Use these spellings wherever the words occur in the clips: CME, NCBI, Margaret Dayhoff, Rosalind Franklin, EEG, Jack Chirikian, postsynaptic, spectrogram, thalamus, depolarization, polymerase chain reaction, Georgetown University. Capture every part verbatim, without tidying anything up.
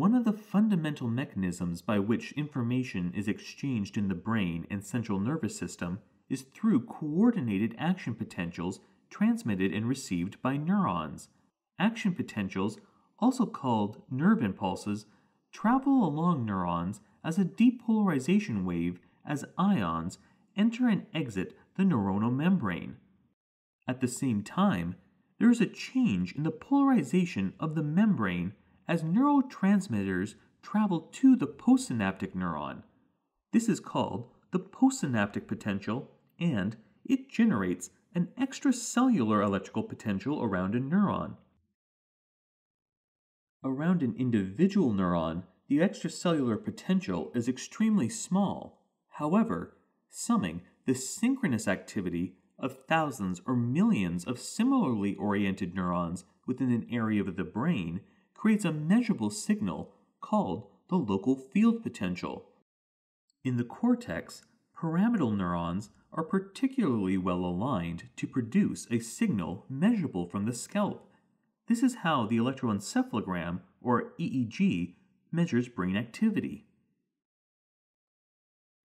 One of the fundamental mechanisms by which information is exchanged in the brain and central nervous system is through coordinated action potentials transmitted and received by neurons. Action potentials, also called nerve impulses, travel along neurons as a depolarization wave as ions enter and exit the neuronal membrane. At the same time, there is a change in the polarization of the membrane as neurotransmitters travel to the postsynaptic neuron. This is called the postsynaptic potential, and it generates an extracellular electrical potential around a neuron. Around an individual neuron, the extracellular potential is extremely small. However, summing the synchronous activity of thousands or millions of similarly oriented neurons within an area of the brain creates a measurable signal called the local field potential. In the cortex, pyramidal neurons are particularly well aligned to produce a signal measurable from the scalp. This is how the electroencephalogram, or E E G, measures brain activity.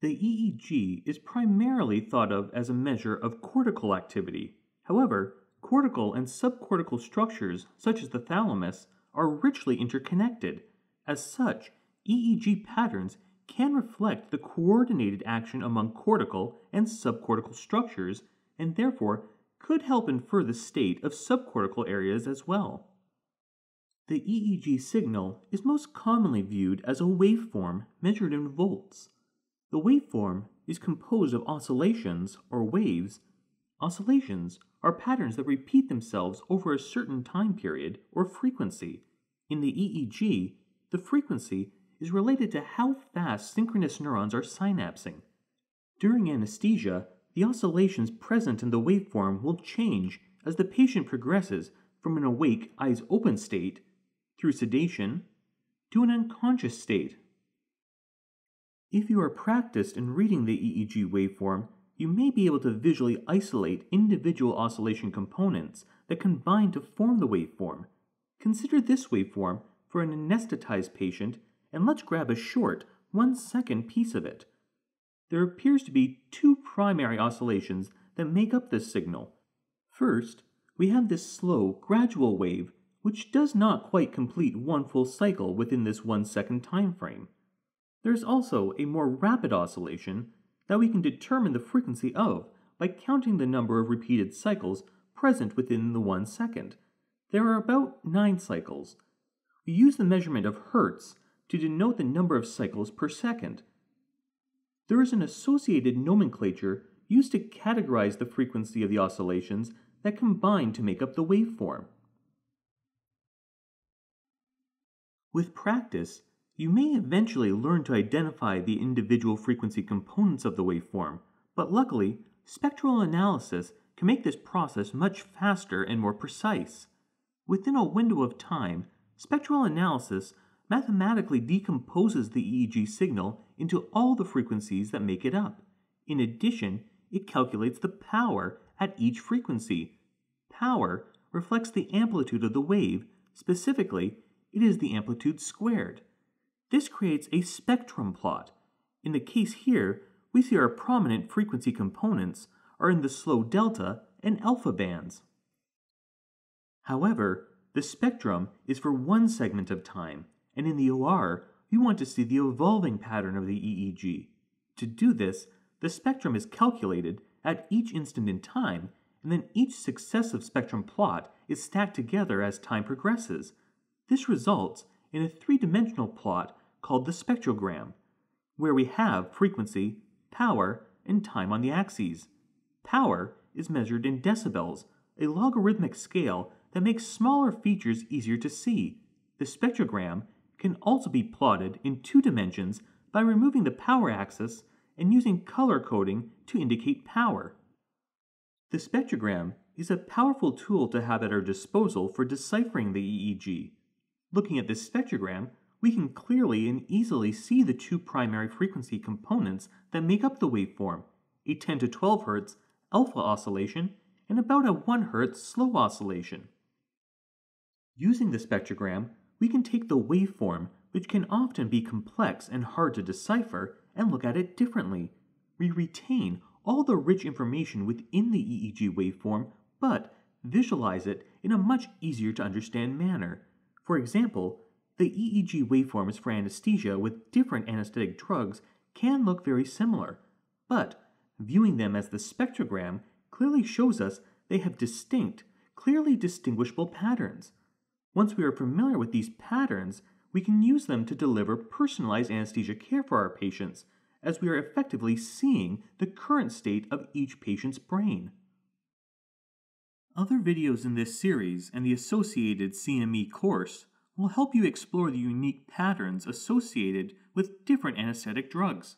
The E E G is primarily thought of as a measure of cortical activity. However, cortical and subcortical structures, such as the thalamus, are richly interconnected. As such, E E G patterns can reflect the coordinated action among cortical and subcortical structures, and therefore could help infer the state of subcortical areas as well. The E E G signal is most commonly viewed as a waveform measured in volts. The waveform is composed of oscillations, or waves. Oscillations are patterns that repeat themselves over a certain time period or frequency. In the E E G, the frequency is related to how fast synchronous neurons are synapsing. During anesthesia, the oscillations present in the waveform will change as the patient progresses from an awake, eyes open state, through sedation, to an unconscious state. If you are practiced in reading the E E G waveform, you may be able to visually isolate individual oscillation components that combine to form the waveform. Consider this waveform for an anesthetized patient, and let's grab a short, one-second piece of it. There appears to be two primary oscillations that make up this signal. First, we have this slow, gradual wave, which does not quite complete one full cycle within this one-second time frame. There is also a more rapid oscillation that we can determine the frequency of by counting the number of repeated cycles present within the one second. There are about nine cycles. We use the measurement of hertz to denote the number of cycles per second. There is an associated nomenclature used to categorize the frequency of the oscillations that combine to make up the waveform. With practice, you may eventually learn to identify the individual frequency components of the waveform, but luckily, spectral analysis can make this process much faster and more precise. Within a window of time, spectral analysis mathematically decomposes the E E G signal into all the frequencies that make it up. In addition, it calculates the power at each frequency. Power reflects the amplitude of the wave. Specifically, it is the amplitude squared. This creates a spectrum plot. In the case here, we see our prominent frequency components are in the slow delta and alpha bands. However, the spectrum is for one segment of time, and in the O R, we want to see the evolving pattern of the E E G. To do this, the spectrum is calculated at each instant in time, and then each successive spectrum plot is stacked together as time progresses. This results in a three-dimensional plot called the spectrogram, where we have frequency, power, and time on the axes. Power is measured in decibels, a logarithmic scale that makes smaller features easier to see. The spectrogram can also be plotted in two dimensions by removing the power axis and using color coding to indicate power. The spectrogram is a powerful tool to have at our disposal for deciphering the E E G. Looking at this spectrogram, we can clearly and easily see the two primary frequency components that make up the waveform, a ten to twelve hertz alpha oscillation and about a one hertz slow oscillation. Using the spectrogram, we can take the waveform, which can often be complex and hard to decipher, and look at it differently. We retain all the rich information within the E E G waveform, but visualize it in a much easier to understand manner. For example, the E E G waveforms for anesthesia with different anesthetic drugs can look very similar, but viewing them as the spectrogram clearly shows us they have distinct, clearly distinguishable patterns. Once we are familiar with these patterns, we can use them to deliver personalized anesthesia care for our patients, as we are effectively seeing the current state of each patient's brain. Other videos in this series and the associated C M E course will help you explore the unique patterns associated with different anesthetic drugs.